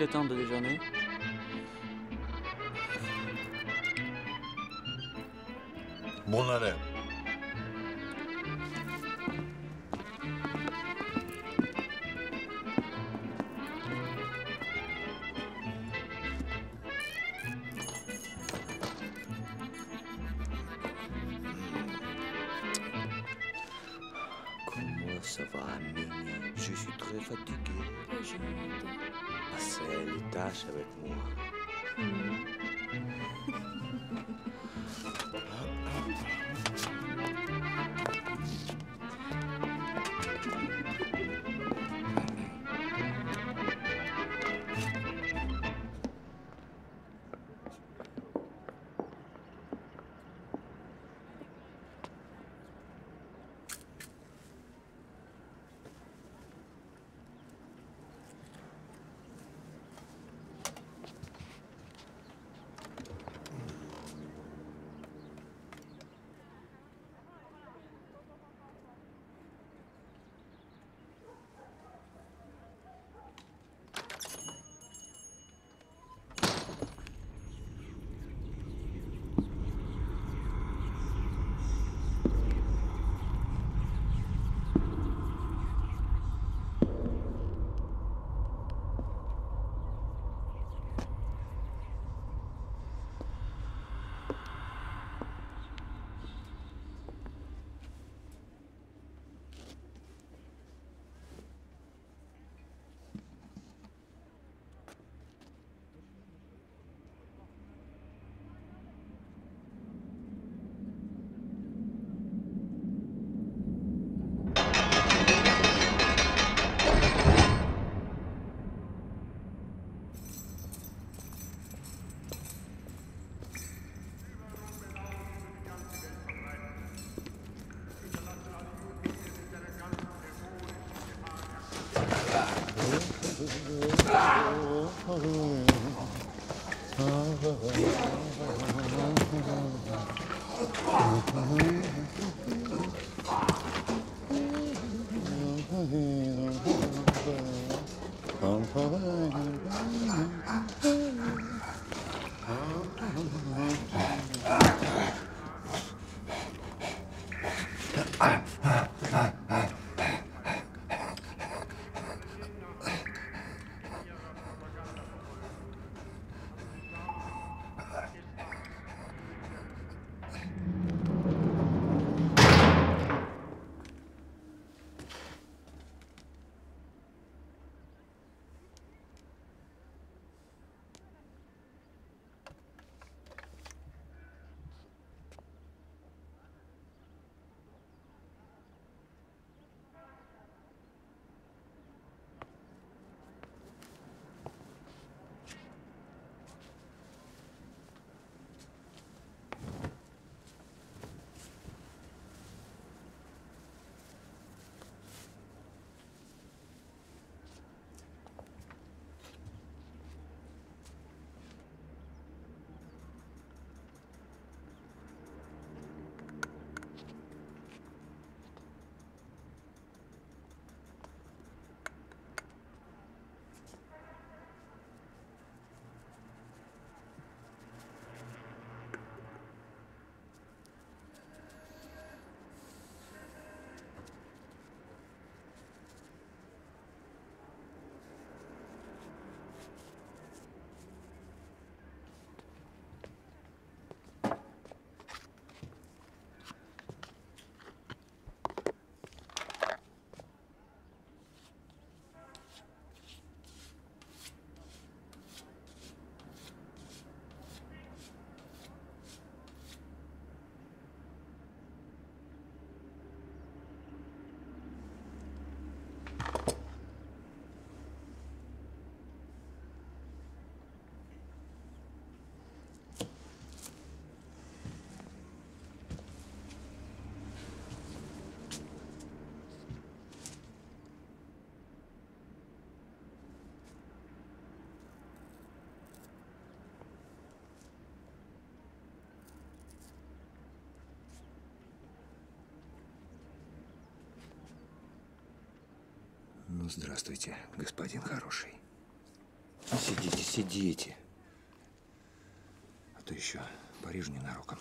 Le temps de déjeuner. Bon arrêt. Comment ça va, Amélie? Je suis très fatigué. Je m'entends. Passer les tâches avec moi. Ну, здравствуйте, господин хороший. Сидите, сидите. А то еще Парижу ненароком.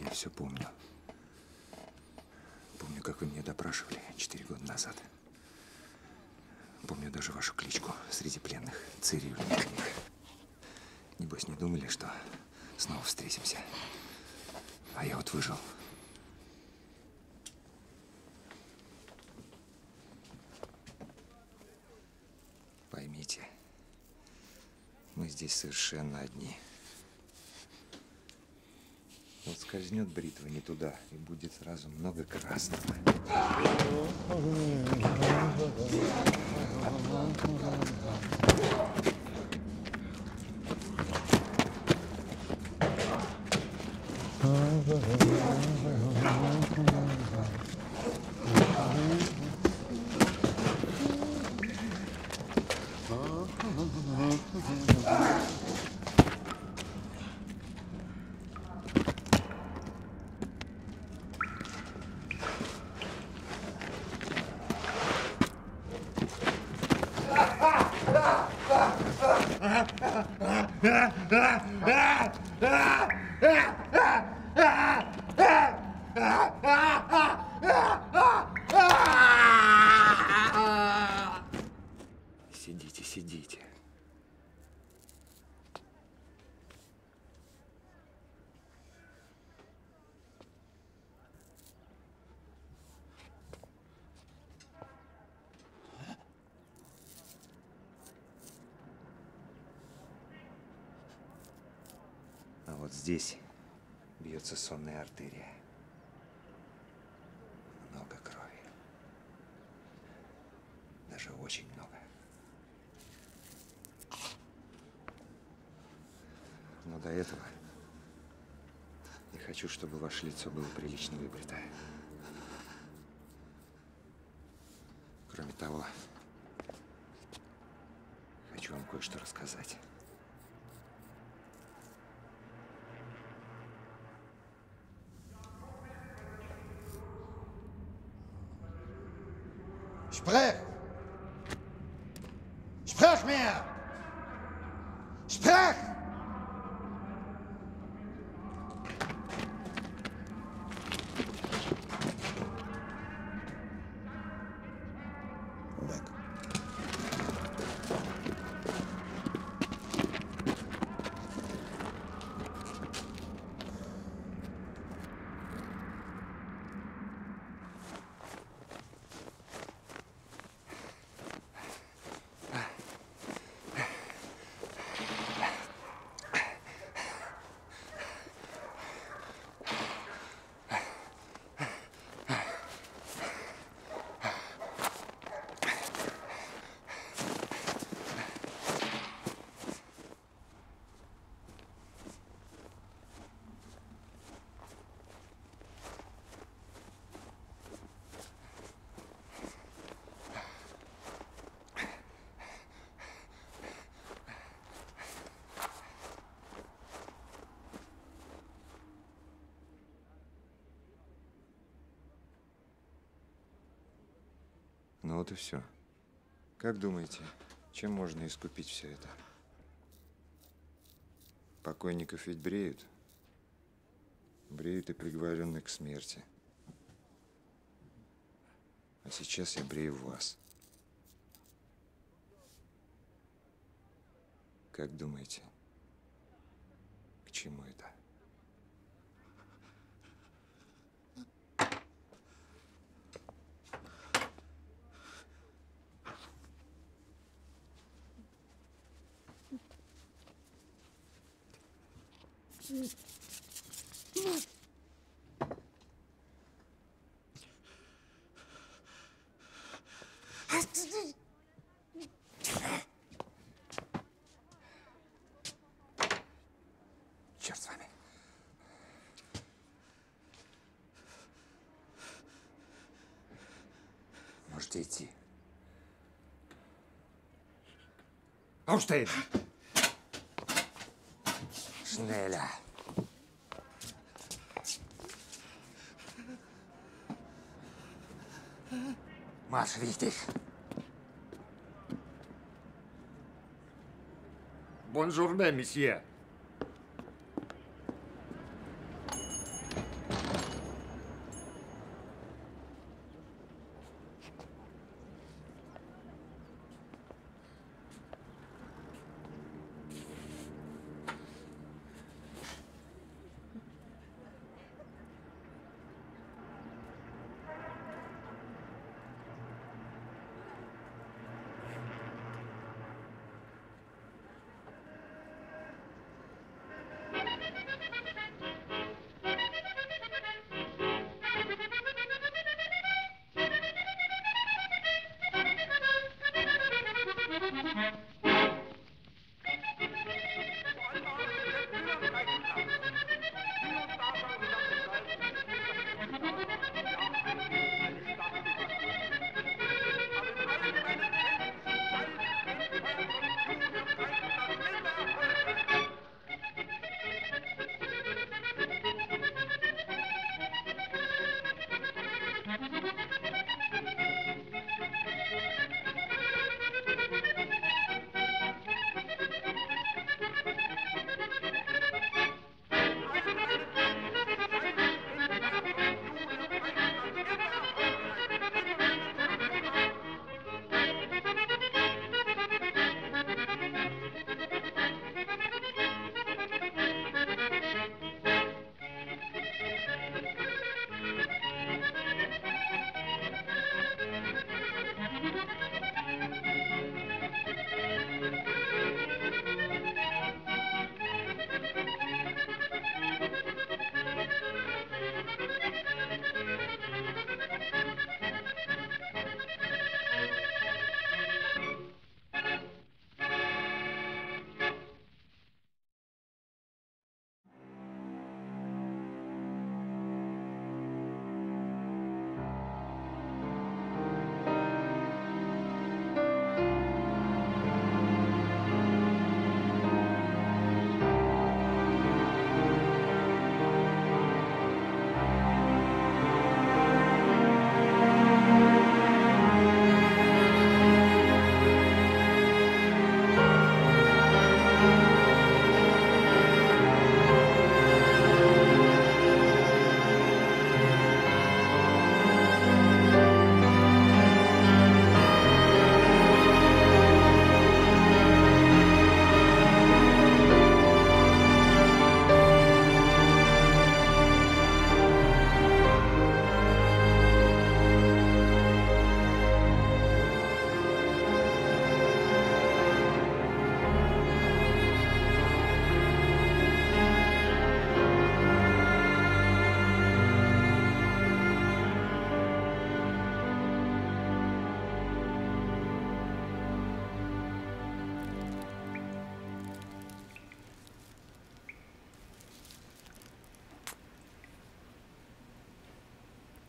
Я все помню. Помню, как вы меня допрашивали 4 года назад. Помню даже вашу кличку среди пленных. Цирюльник. Небось, не думали, что снова встретимся. А я вот выжил. Поймите, мы здесь совершенно одни. Вот скользнет бритва не туда, и будет сразу много красного. Сидите, сидите. Здесь бьется сонная артерия. Много крови. Даже очень много. Но до этого я хочу, чтобы ваше лицо было прилично выбрито. Кроме того, хочу вам кое-что рассказать. Sprech! Sprech mir! Sprech! Weg. Ну вот и все. Как думаете, чем можно искупить все это? Покойников ведь бреют. Бреют и приговоренных к смерти. А сейчас я брею вас. Как думаете, к чему это? Черт с вами. Можете идти. Ауштейн! Шнеля! Марш, Витих. Бонжурне, месье.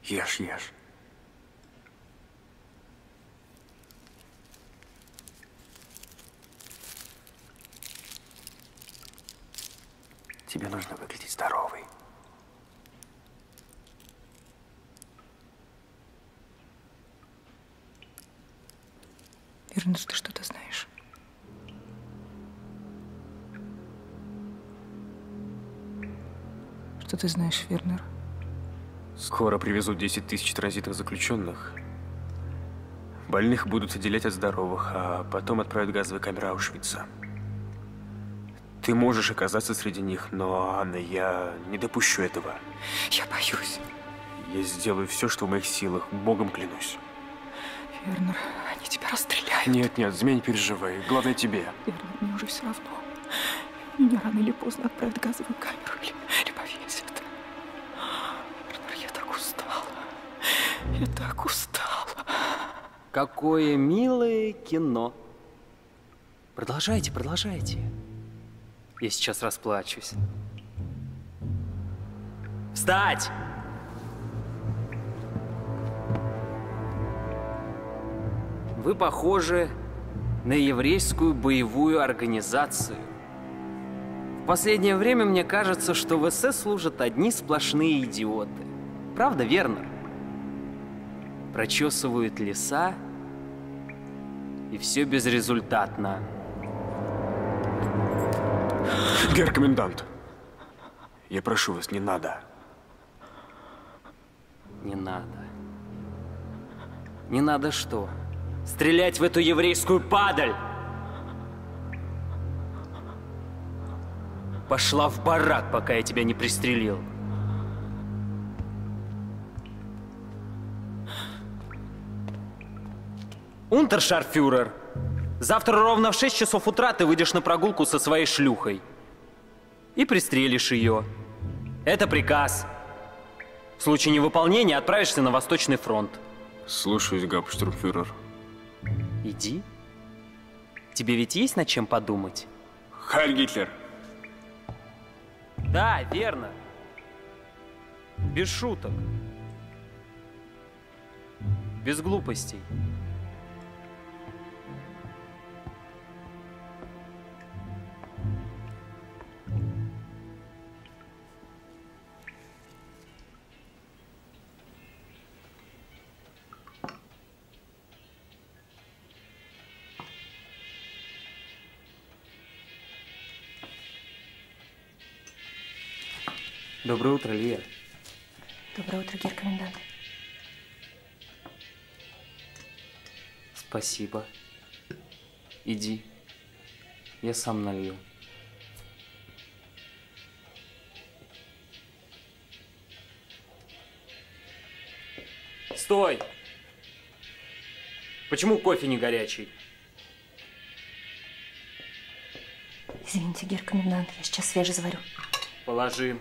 Ешь, ешь. Тебе нужно выглядеть здоровой. Вернусь, ты что-то знаешь. Что ты знаешь, Вернер? Скоро привезут 10 000 транзитов заключенных. Больных будут отделять от здоровых, а потом отправят в газовые камеры Аушвица. Ты можешь оказаться среди них, но, Анна, я не допущу этого. Я боюсь. Я сделаю все, что в моих силах, Богом клянусь. Вернер, они тебя расстреляют. Нет, нет, змей, не переживай. Главное тебе. Вернер, мне уже все равно. Меня рано или поздно отправят в газовую камеру или повесят. Я так устала. Какое милое кино. Продолжайте, продолжайте. Я сейчас расплачусь. Встать! Вы похожи на еврейскую боевую организацию. В последнее время мне кажется, что в СС служат одни сплошные идиоты. Правда, верно? прочесывают леса, и все безрезультатно. Герр комендант, я прошу вас, не надо. Не надо. Не надо что? Стрелять в эту еврейскую падаль! Пошла в барак, пока я тебя не пристрелил. Унтершарфюрер, завтра ровно в 6 часов утра ты выйдешь на прогулку со своей шлюхой и пристрелишь ее. Это приказ. В случае невыполнения отправишься на Восточный фронт. Слушаюсь, гауптштурмфюрер. Иди. Тебе ведь есть над чем подумать? Хайль Гитлер! Да, верно. Без шуток. Без глупостей. Доброе утро, Лия. Доброе утро, герр комендант. Спасибо. Иди. Я сам налью. Стой! Почему кофе не горячий? Извините, герр комендант, я сейчас свежий заварю. Положи.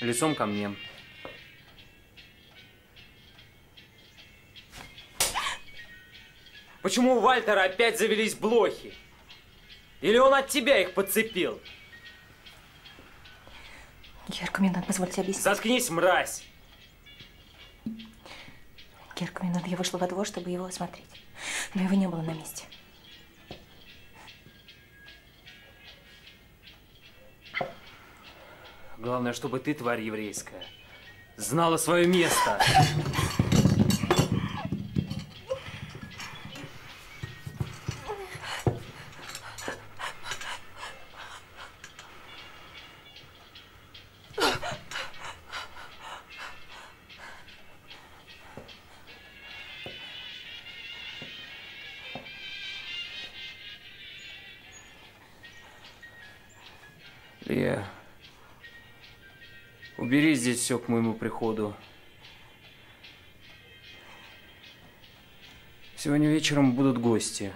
Лицом ко мне. Почему у Вальтера опять завелись блохи? Или он от тебя их подцепил? Герр комендант, позвольте объяснить. Заткнись, мразь! Герр комендант, я вышла во двор, чтобы его осмотреть. Но его не было на месте. Главное, чтобы ты, тварь еврейская, знала свое место. Убери здесь все к моему приходу. Сегодня вечером будут гости.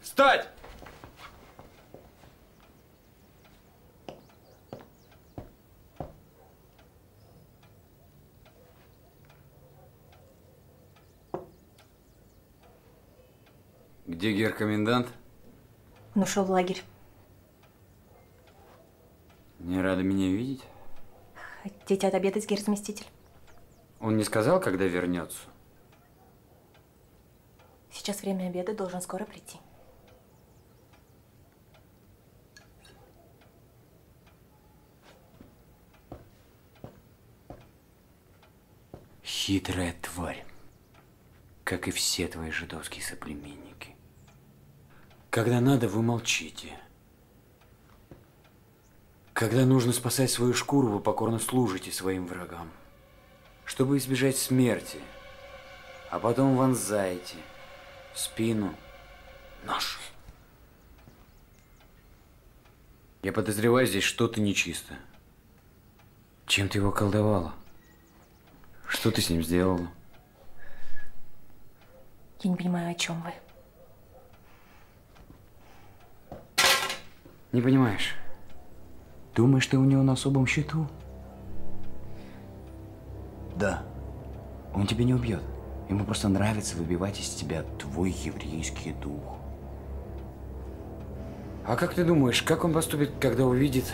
Встать! Где герр комендант? Он ушел в лагерь. Не рады меня видеть? Хотите отобедать, герр заместитель? Он не сказал, когда вернется? Сейчас время обеда, должен скоро прийти. Хитрая тварь, как и все твои жидовские соплеменники. Когда надо, вы молчите. Когда нужно спасать свою шкуру, вы покорно служите своим врагам, чтобы избежать смерти, а потом вонзаете в спину нож. Я подозреваю, здесь что-то нечисто. Чем ты его колдовала? Что ты с ним сделала? Я не понимаю, о чем вы. Не понимаешь? Думаешь, ты у него на особом счету? Да. Он тебя не убьет. Ему просто нравится выбивать из тебя твой еврейский дух. А как ты думаешь, как он поступит, когда увидит,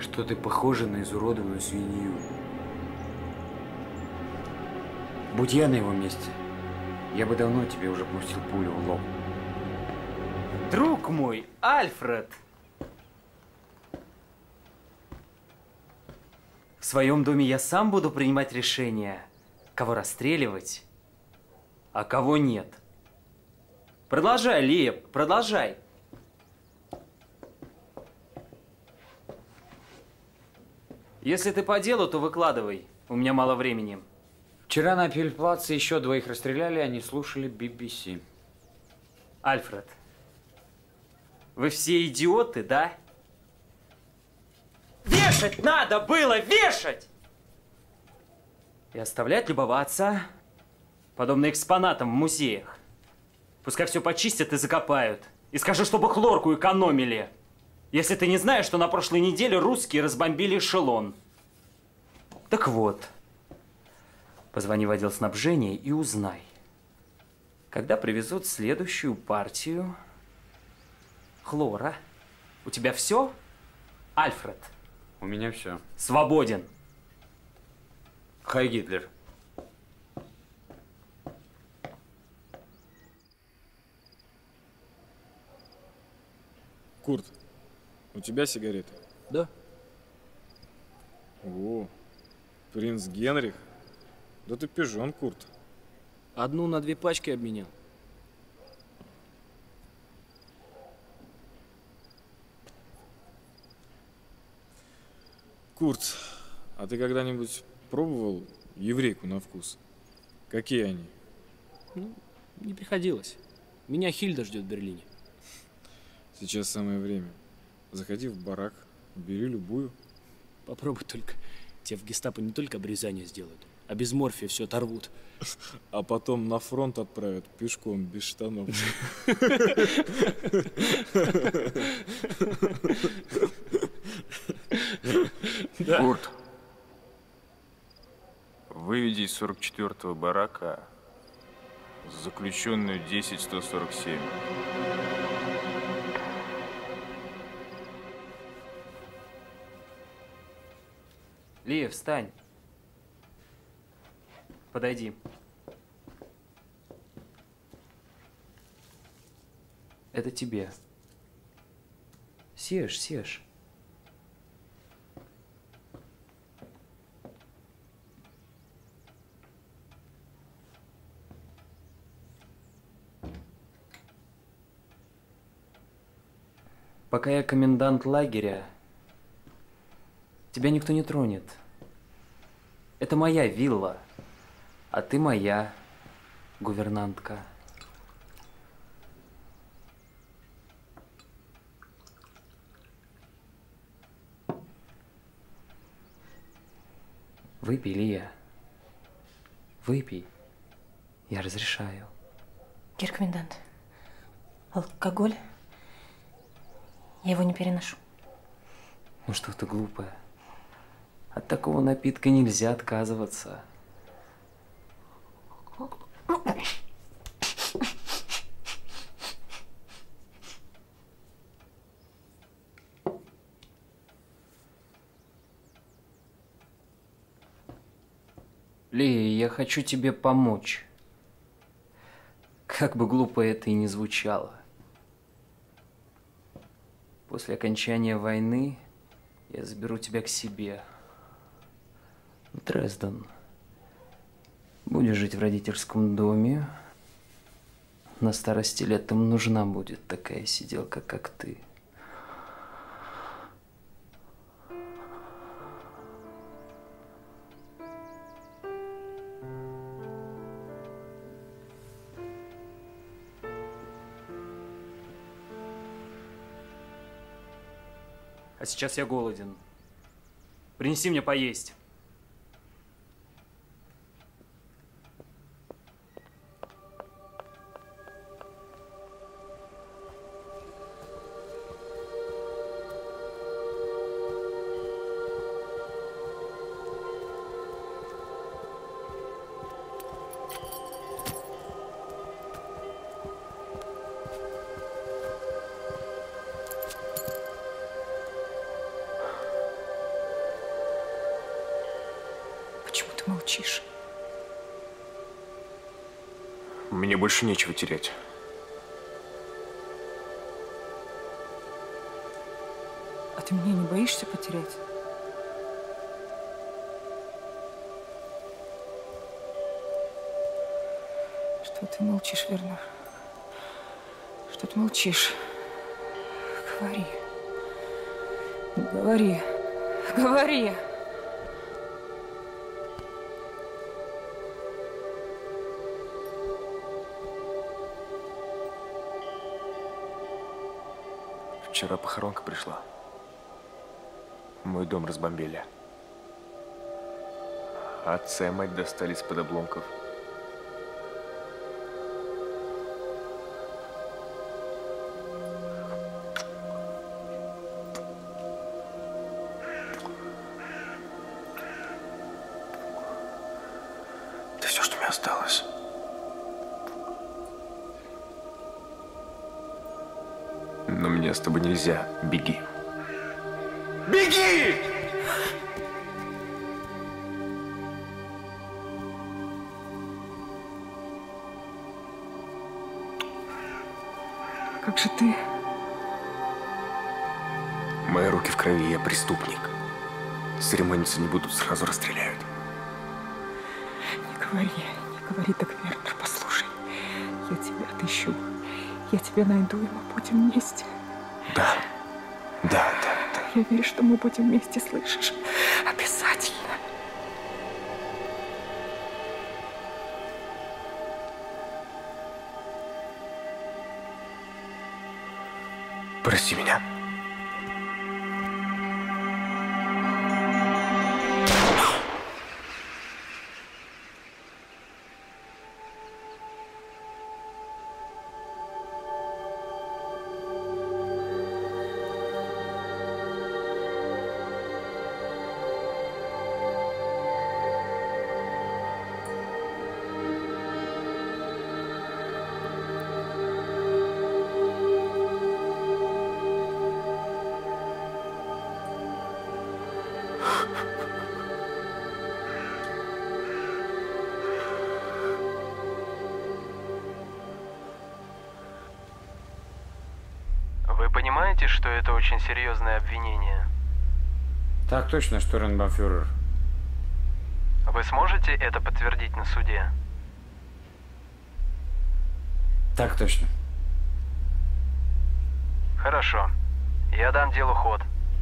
что ты похожа на изуродованную свинью? Будь я на его месте, я бы давно тебе уже пустил пулю в лоб. Друг мой, Альфред! В своем доме я сам буду принимать решение, кого расстреливать, а кого нет. Продолжай, Лия, продолжай. Если ты по делу, то выкладывай. У меня мало времени. Вчера на Апельплаце еще двоих расстреляли, они слушали BBC. Альфред, вы все идиоты, да? Вешать надо было, вешать! И оставлять любоваться, подобно экспонатам в музеях. Пускай все почистят и закопают. И скажи, чтобы хлорку экономили. Если ты не знаешь, что на прошлой неделе русские разбомбили эшелон. Так вот, позвони в отдел снабжения и узнай, когда привезут следующую партию хлора. У тебя все, Альфред? У меня все. Свободен. Хай, Гитлер. Курт, у тебя сигареты? Да. О, принц Генрих? Да ты пижон, Курт. Одну на две пачки обменял. Курт, а ты когда-нибудь пробовал еврейку на вкус? Какие они? Ну, не приходилось. Меня Хильда ждет в Берлине. Сейчас самое время. Заходи в барак, бери любую. Попробуй только. Те в гестапо не только обрезание сделают, а без морфия все оторвут. А потом на фронт отправят пешком, без штанов. Курт, выведи из 44-го барака заключенную 10147. Лия, встань. Подойди. Это тебе. Съешь, съешь. Пока я комендант лагеря, тебя никто не тронет. Это моя вилла, а ты моя гувернантка. Выпей, Лия. Выпей. Я разрешаю. Геркомендант, алкоголь? Я его не переношу. Ну что ты глупая. От такого напитка нельзя отказываться. Лия, я хочу тебе помочь. Как бы глупо это и не звучало. После окончания войны я заберу тебя к себе. Дрезден. Будешь жить в родительском доме. На старости лет им нужна будет такая сиделка, как ты. А сейчас я голоден. Принеси мне поесть. молчишь? Мне больше нечего терять. А ты меня не боишься потерять? Что ты молчишь, верно? Что ты молчишь? Говори. Говори. Говори. Вчера похоронка пришла. Мой дом разбомбили. Отца и мать достали из-под обломков. С тобой нельзя. Беги. Беги! Как же ты? Мои руки в крови, я преступник. Церемониться не будут, сразу расстреляют. Не говори так, Вернер, послушай. Я тебя отыщу. Я тебя найду, и мы будем вместе. Да. Я верю, что мы будем вместе, слышишь? Обязательно. Прости меня. Что это очень серьезное обвинение. Так точно, Штурмбанфюрер. Вы сможете это подтвердить на суде? Так точно. Хорошо. Я дам делу ход.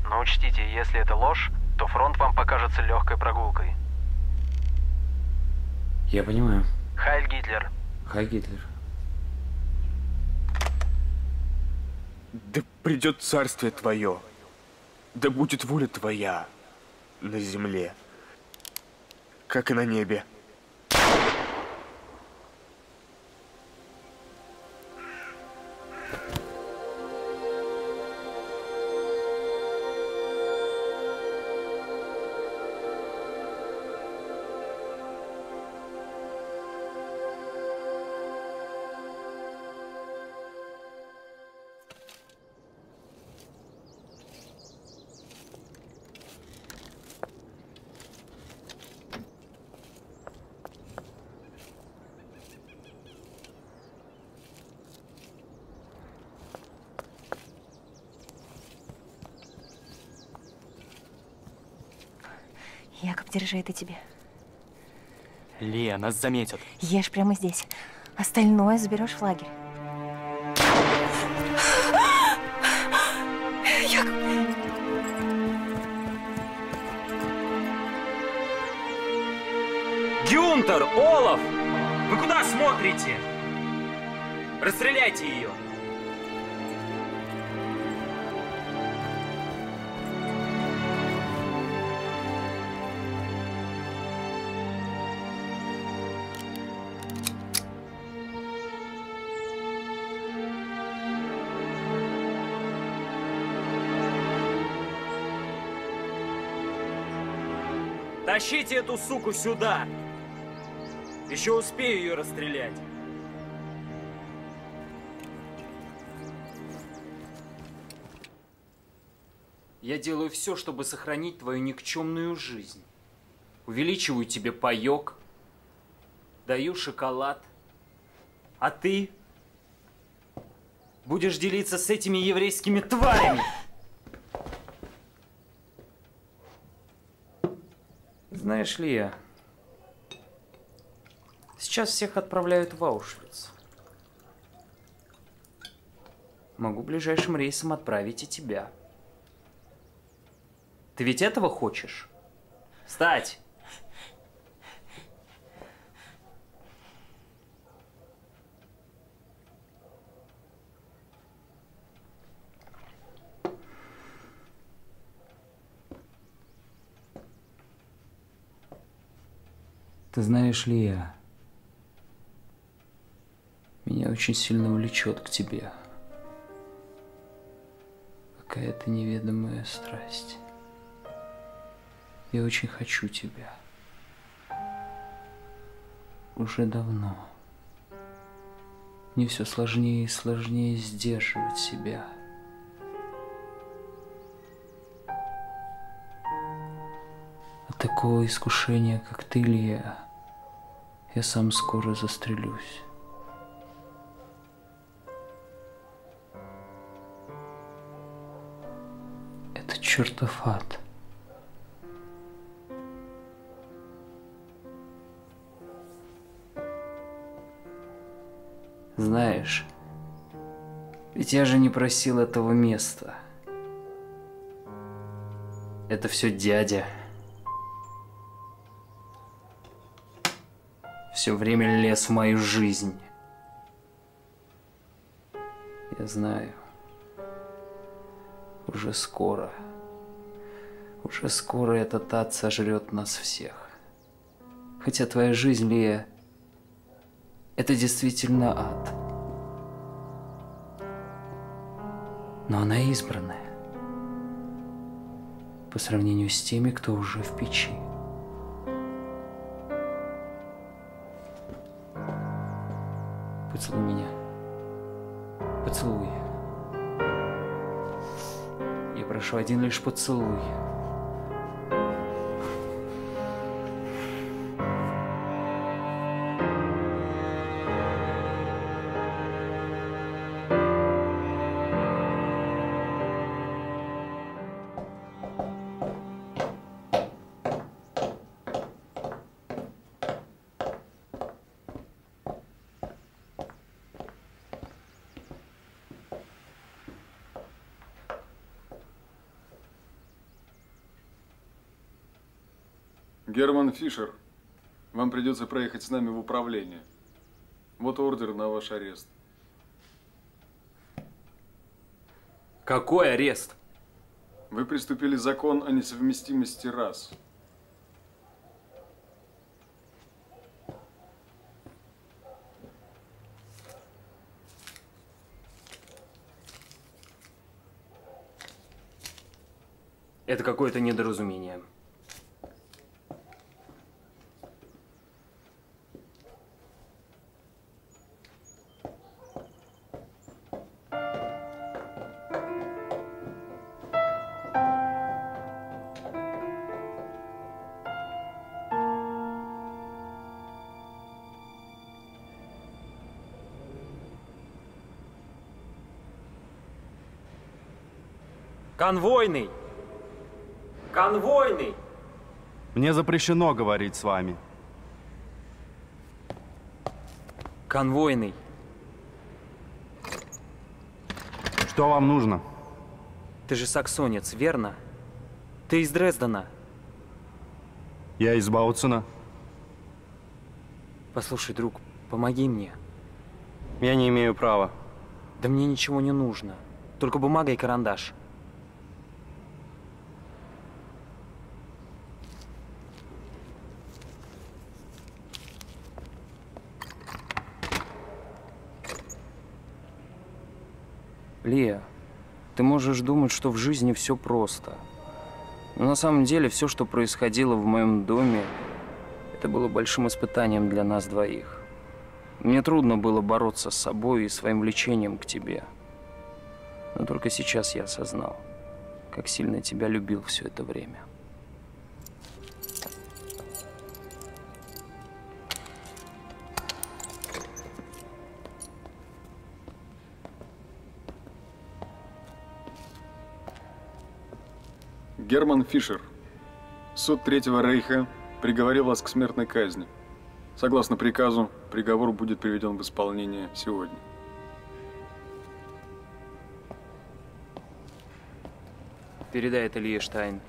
Но учтите, если это ложь, то фронт вам покажется легкой прогулкой. Я понимаю. Хайль Гитлер. Хайль Гитлер. Да придет царствие твое, да будет воля твоя на земле, как и на небе. Держи, это тебе. Лия, нас заметят. Ешь прямо здесь. Остальное заберешь в лагерь. Гюнтер, Олаф! Вы куда смотрите? Расстреляйте ее. Тащите эту суку сюда! Еще успею ее расстрелять. Я делаю все, чтобы сохранить твою никчемную жизнь. увеличиваю тебе паёк, даю шоколад, а ты будешь делиться с этими еврейскими тварями. Знаешь ли, я сейчас всех отправляют в Аушвиц. Могу ближайшим рейсом отправить и тебя. Ты ведь этого хочешь? Встать! Ты знаешь ли, я... Меня очень сильно влечет к тебе. Какая-то неведомая страсть. Я очень хочу тебя. Уже давно. Мне все сложнее и сложнее сдерживать себя. От такого искушения, как ты, Илья, я сам скоро застрелюсь. Это чертов ад. Знаешь, ведь я же не просил этого места. Это все дядя. Все время лез в мою жизнь. Я знаю. Уже скоро этот ад сожрет нас всех. Хотя твоя жизнь, Лия, это действительно ад. Но она избранная. По сравнению с теми, кто уже в печи. Поцелуй меня. Поцелуй. Я прошу один лишь поцелуй. Герман Фишер, вам придется проехать с нами в управление. Вот ордер на ваш арест. Какой арест? Вы приступили закон о несовместимости рас. Это какое-то недоразумение. Конвойный! Конвойный! Мне запрещено говорить с вами. Конвойный. Что вам нужно? Ты же саксонец, верно? Ты из Дрездена. Я из Бауцена. Послушай, друг, помоги мне. Я не имею права. Да мне ничего не нужно. Только бумага и карандаш. Лия, ты можешь думать, что в жизни все просто. Но на самом деле все, что происходило в моем доме, это было большим испытанием для нас двоих. Мне трудно было бороться с собой и своим влечением к тебе. Но только сейчас я осознал, как сильно тебя любил все это время. Герман Фишер. Суд Третьего Рейха приговорил вас к смертной казни. Согласно приказу, приговор будет приведен в исполнение сегодня. Передает Илье Штайн.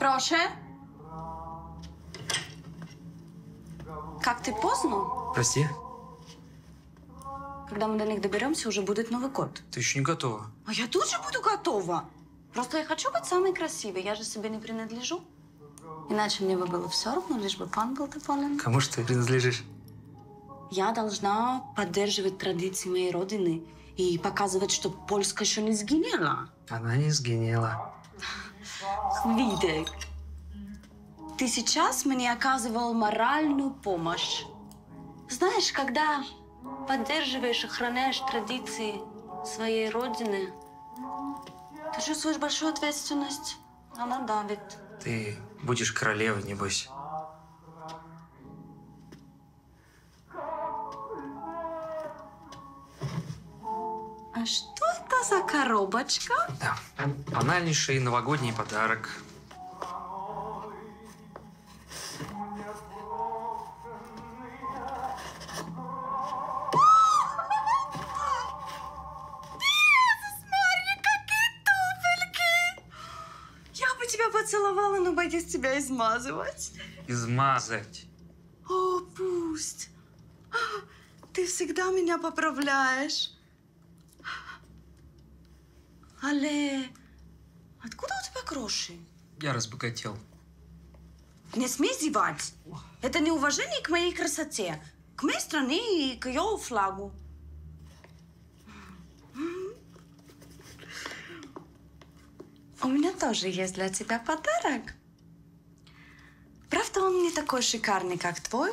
Прошу. Как ты поздно? Прости. Когда мы до них доберемся, уже будет Новый год. Ты еще не готова. А я тут же буду готова. Просто я хочу быть самой красивой. Я же себе не принадлежу. Иначе мне бы было все равно, лишь бы пан был доволен. Кому же ты принадлежишь? Я должна поддерживать традиции моей родины и показывать, что Польска еще не сгинела. Она не сгинела. Видик, ты сейчас мне оказывал моральную помощь. Знаешь, когда поддерживаешь и храняешь традиции своей родины, ты чувствуешь большую ответственность. Она давит. Ты будешь королевой, небось. А что это за коробочка? Да, банальнейший новогодний подарок. Целовала, но боюсь тебя измазывать. Измазать. О, пусть. Ты всегда меня поправляешь. Але, откуда у тебя гроши? Я разбогател. Не смей зевать. Это неуважение к моей красоте, к моей стране и к ее флагу. У меня тоже есть для тебя подарок. Правда, он не такой шикарный, как твой.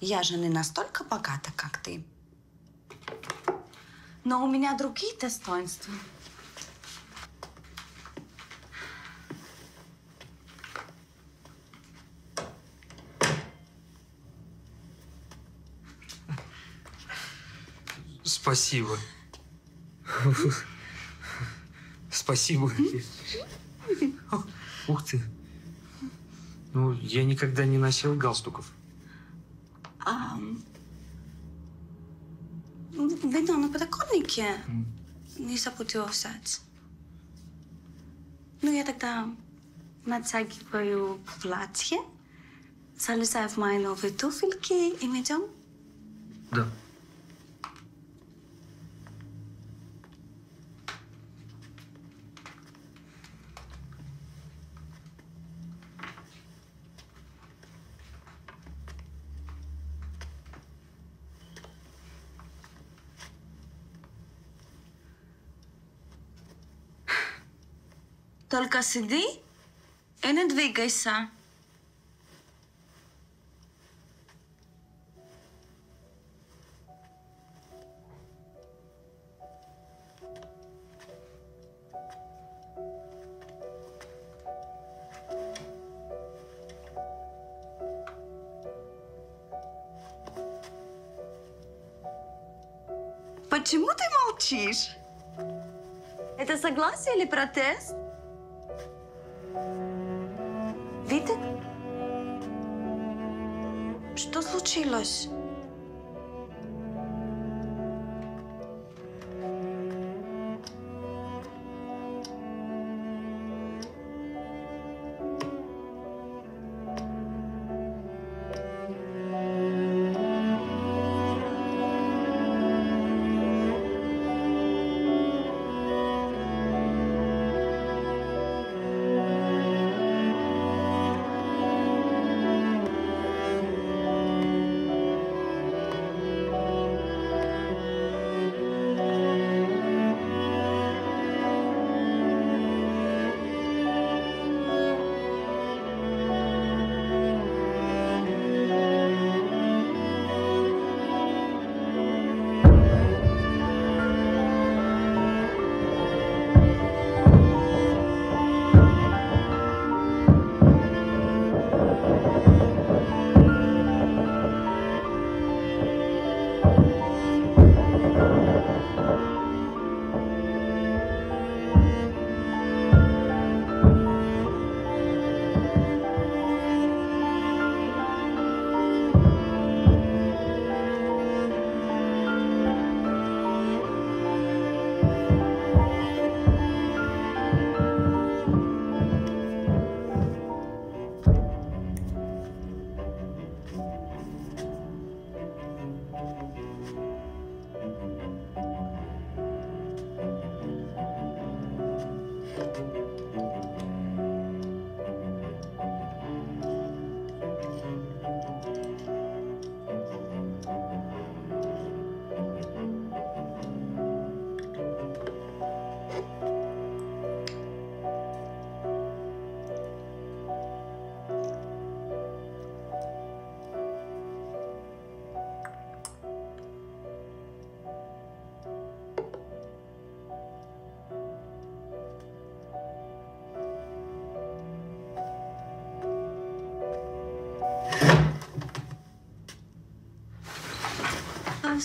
Я же не настолько богата, как ты. Но у меня другие достоинства. Спасибо. Спасибо. Ух ты. Ну, я никогда не носил галстуков. Вино на подоконнике не забудь его взять. Ну, я тогда натягиваю платье, залезаю в мои новые туфельки и мы идем? Да. Только сиди и не двигайся. Почему ты молчишь? Это согласие или протест? Что случилось?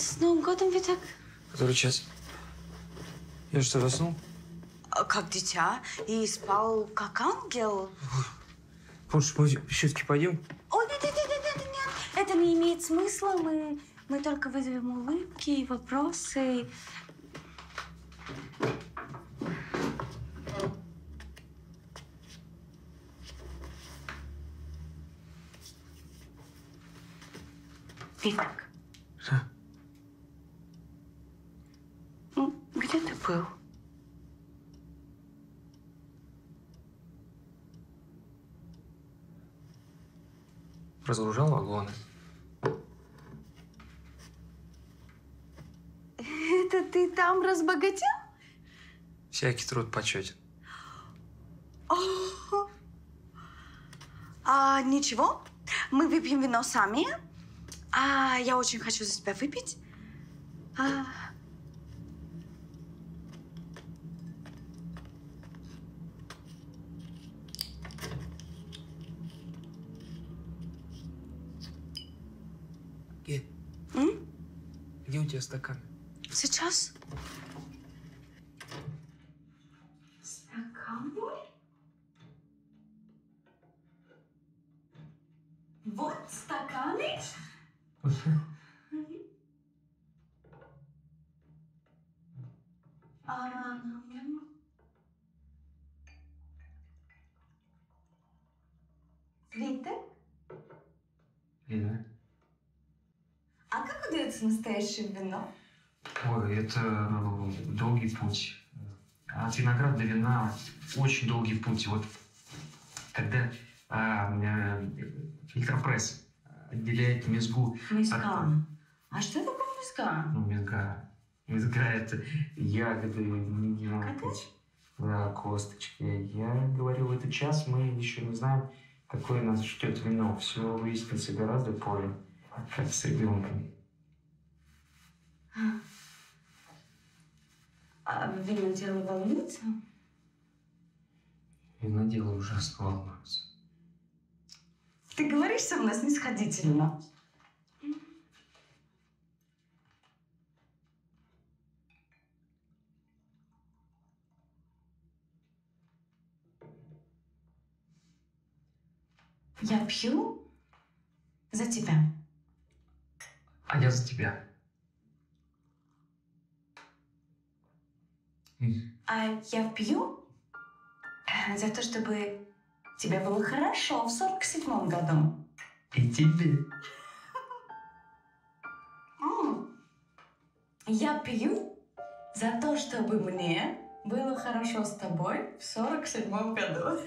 С Новым годом, Витек. Который час? Я что, заснул? Как дитя. И спал как ангел. Помнишь, мы все-таки пойдем? Ой, нет. Это не имеет смысла. Мы только вызовем улыбки и вопросы. Витек. Что? Ну, где ты был? Разгружал вагоны. Это ты там разбогател? Всякий труд почетен. О-о-о. А, ничего, мы выпьем вино сами. А, я очень хочу за тебя выпить. А... Где? Где у тебя стакан? Сейчас. Стакан мой? Вот стаканы. Витек? Вина. А как удается настоящее вино? Ой, это долгий путь. От винограда до вина очень долгий путь. Вот когда фильтропресс отделяет мезгу. Мезга. А что такое мезга? Ну, мезга. Мезга – это ягоды. Карточ? Да, косточки. Я говорю, в этот час мы еще не знаем, какое нас ждет вино. Все выяснится гораздо позже, как с ребенком. А виноделы волнуются? Виноделы ужасно волнуются. Ты говоришь со мной снисходительно. Я пью за тебя. А я за тебя. А я пью за то, чтобы тебе было хорошо в 47-м году. И тебе. Я пью за то, чтобы мне было хорошо с тобой в 47-м году.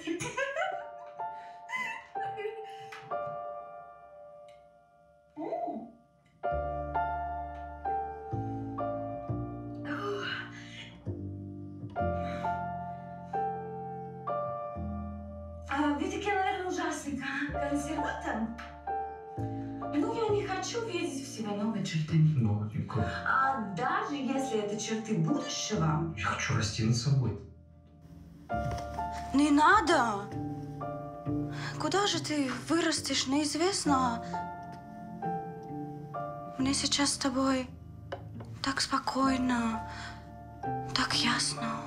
Консерватор? Ну, я не хочу видеть в себе новые черты. Ну, никак. А даже если это черты будущего... Я хочу расти над собой. Не надо! Куда же ты вырастешь, неизвестно. Мне сейчас с тобой так спокойно, так ясно.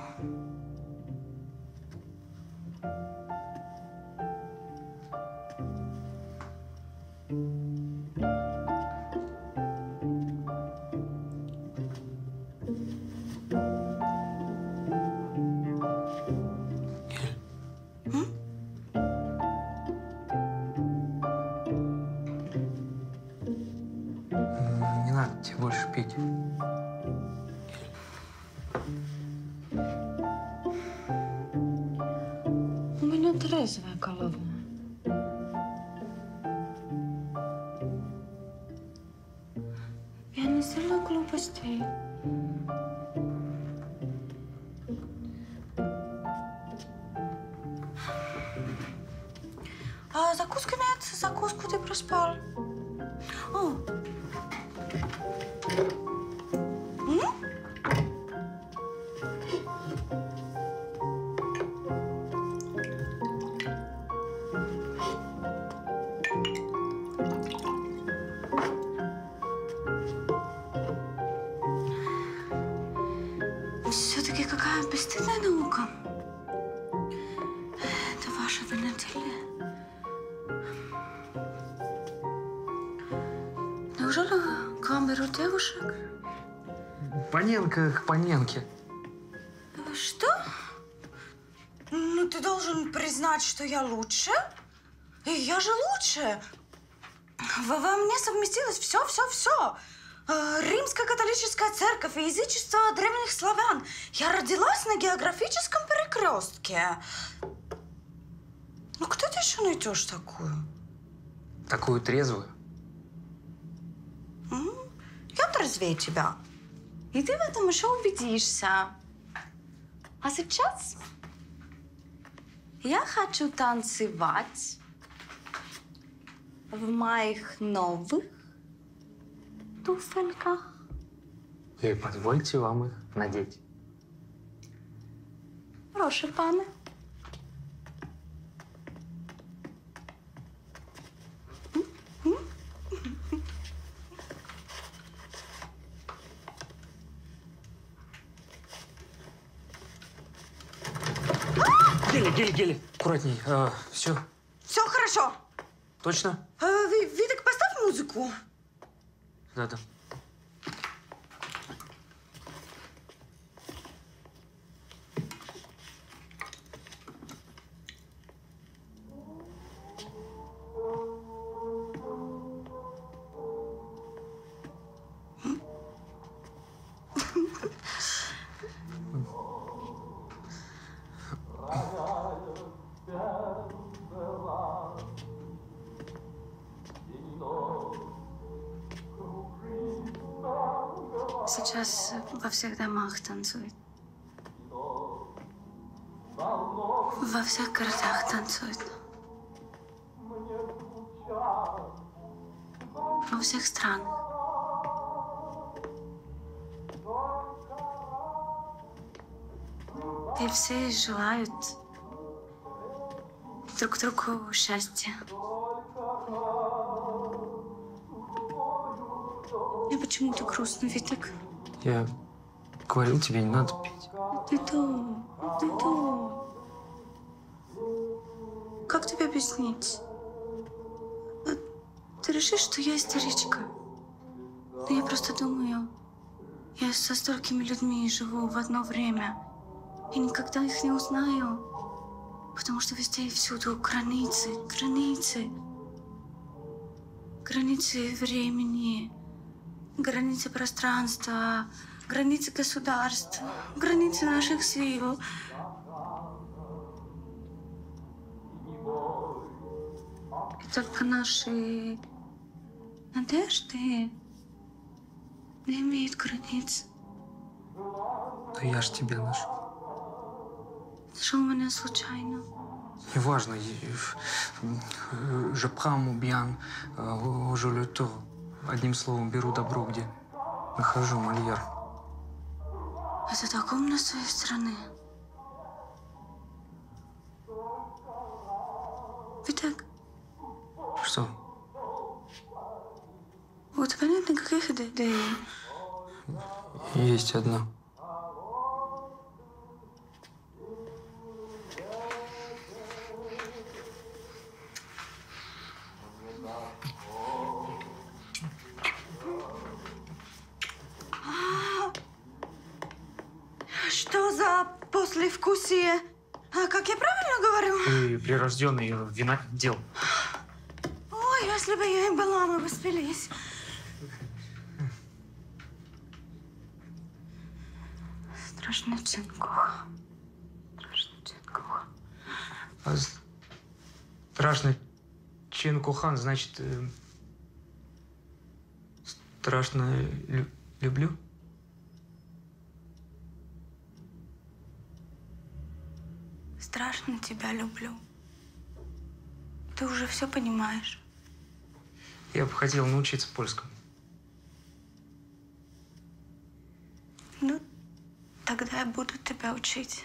Все-таки какая бесстыдная наука. Это ваше вольноделие. Неужели к вам берут девушек? Паненка к паненке. Что? Ну, ты должен признать, что я лучше. И я же лучше. Во мне совместилось все. Римско-католическая церковь и язычество древних славян. Я родилась на географическом перекрестке. Ну, кто ты еще найдешь такую? Такую трезвую? Я трезвее тебя. И ты в этом еще убедишься. А сейчас я хочу танцевать в моих новых туфельках. И позвольте вам их надеть. Прошу, пане. Гели, аккуратней, все. Все хорошо. Точно? Виток, поставь музыку. Да. Сейчас во всех домах танцует. Во всех городах танцует. Во всех странах. И все желают друг другу счастья. Мне почему-то грустно, Витек. Я говорил тебе, не надо петь. Ты то. Как тебе объяснить? Ты решишь, что я истеричка. Но я просто думаю, я со столькими людьми живу в одно время. И никогда их не узнаю. Потому что везде и всюду границы. Границы времени. Границы пространства, границы государств, границы наших сил. И только наши надежды не имеют границ. Да я ж тебя нашел. Нашел меня случайно. Неважно, je prends mon bien au le tour. Одним словом, беру добро, где нахожу, Мольер. Это так умно с твоей стороны. Итак. Что? У тебя нет никаких идей? Есть одна. Послевкусие. А как я правильно говорю? Ты прирожденный винодел. Ой, если бы я и была, мы бы спились. Страшный чинкухан. Страшный чинкухан, значит, страшно люблю? Страшно тебя люблю. Ты уже все понимаешь. Я бы хотел научиться польскому. Ну, тогда я буду тебя учить.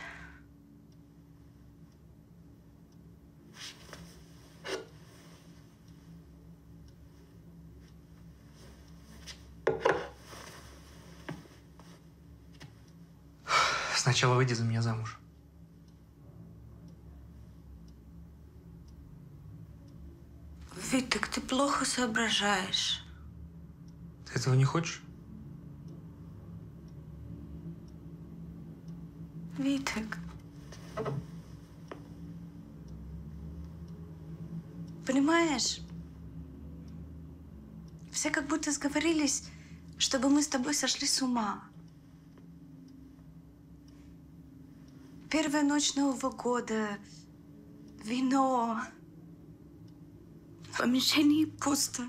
Сначала выйди за меня замуж. Витек, ты плохо соображаешь. Ты этого не хочешь? Витек. Понимаешь? Все как будто сговорились, чтобы мы с тобой сошли с ума. Первая ночь Нового года, вино, в помещении пусто.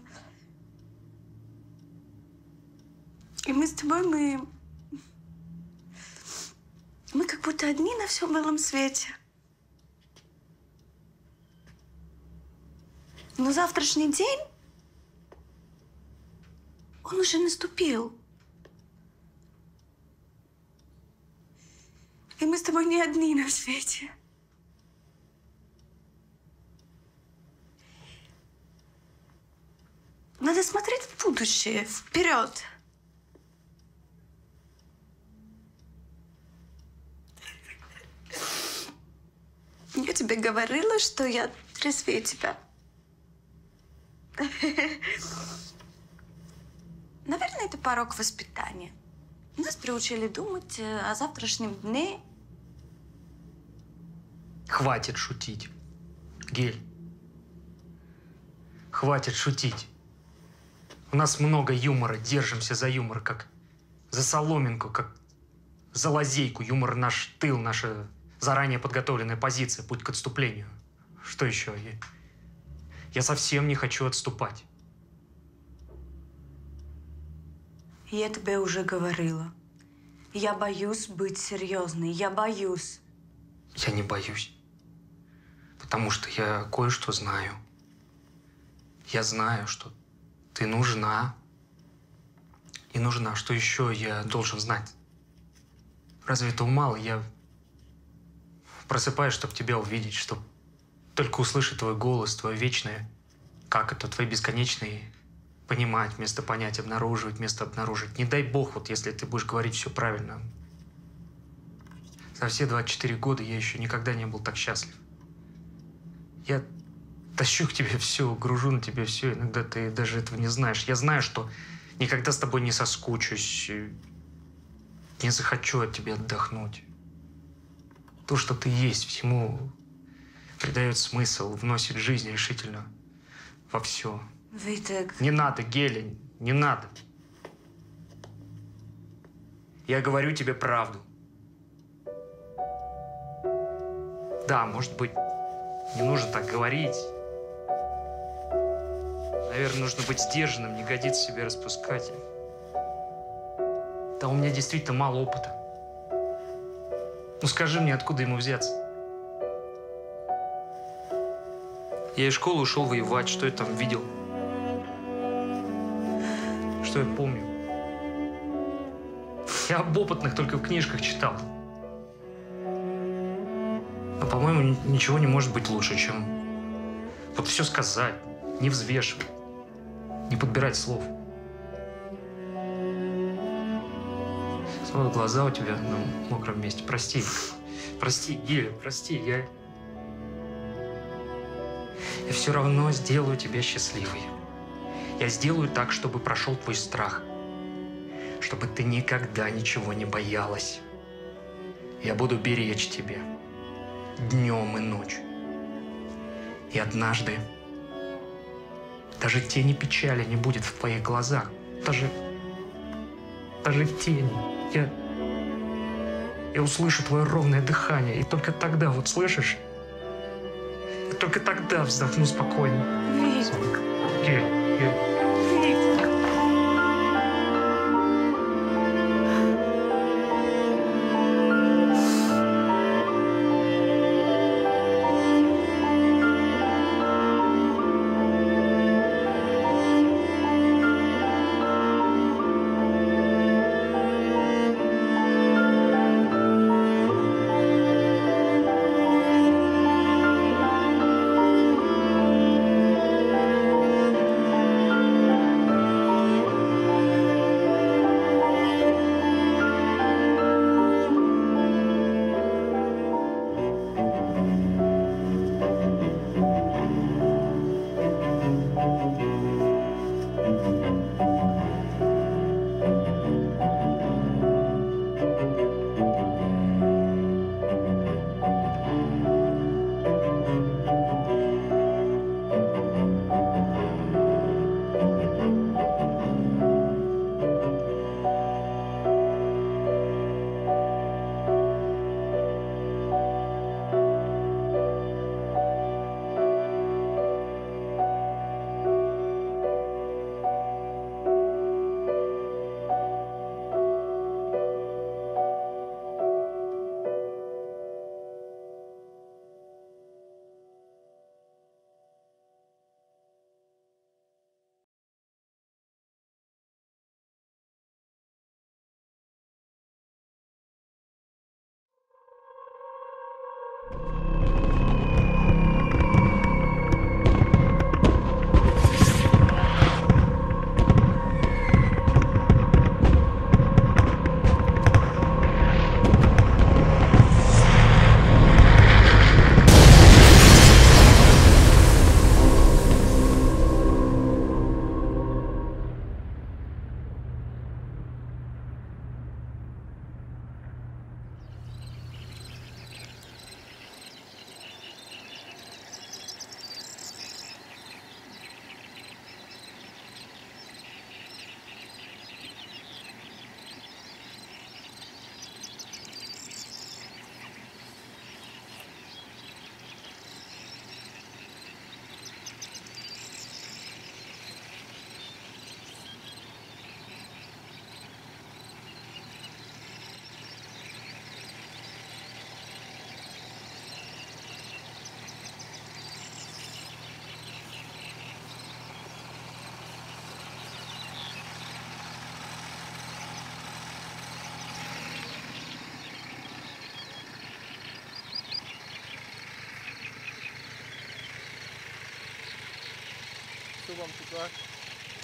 И мы с тобой, мы как будто одни на всем белом свете. Но завтрашний день, он уже наступил. И мы с тобой не одни на свете. Надо смотреть в будущее, вперед. Я тебе говорила, что я трезвее тебя. Наверное, это порок воспитания. Нас приучили думать о завтрашнем дне. Хватит шутить, Гель. Хватит шутить. У нас много юмора, держимся за юмор, как за соломинку, как за лазейку. Юмор — наш тыл, наша заранее подготовленная позиция, путь к отступлению. Что еще? Я совсем не хочу отступать. Я тебе уже говорила. Я боюсь быть серьезной. Я боюсь. Я не боюсь. Потому что я кое-что знаю. Я знаю, что ты нужна. И нужна. Что еще я должен знать? Разве этого мало? Я просыпаюсь, чтобы тебя увидеть, чтобы только услышать твой голос, твое вечное, как это, твои бесконечные, понимать, вместо понять, обнаруживать, вместо обнаружить. Не дай бог, вот если ты будешь говорить все правильно. За все 24 года я еще никогда не был так счастлив. Я тащу к тебе все, гружу на тебе все, иногда ты даже этого не знаешь. Я знаю, что никогда с тобой не соскучусь, не захочу от тебя отдохнуть. То, что ты есть, всему придает смысл, вносит жизнь решительно во все. Витек. Не надо, Геля, не надо. Я говорю тебе правду. Да, может быть, не нужно так говорить. Наверное, нужно быть сдержанным, не годится себя распускать. Да у меня действительно мало опыта. Ну скажи мне, откуда ему взяться? Я из школы ушел воевать. Что я там видел? Что я помню? Я об опытных только в книжках читал. Но, по-моему, ничего не может быть лучше, чем вот все сказать, не взвешивать, не подбирать слов. Снова глаза у тебя на мокром месте. Прости. Прости, Геля, прости. Я все равно сделаю тебя счастливой. Я сделаю так, чтобы прошел твой страх. Чтобы ты никогда ничего не боялась. Я буду беречь тебя. Днем и ночью. И однажды даже тени печали не будет в твоих глазах. Даже тени. Я услышу твое ровное дыхание. И только тогда, вот слышишь? Только тогда вздохну спокойно. Витек. Витек. вам туда,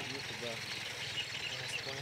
и сюда.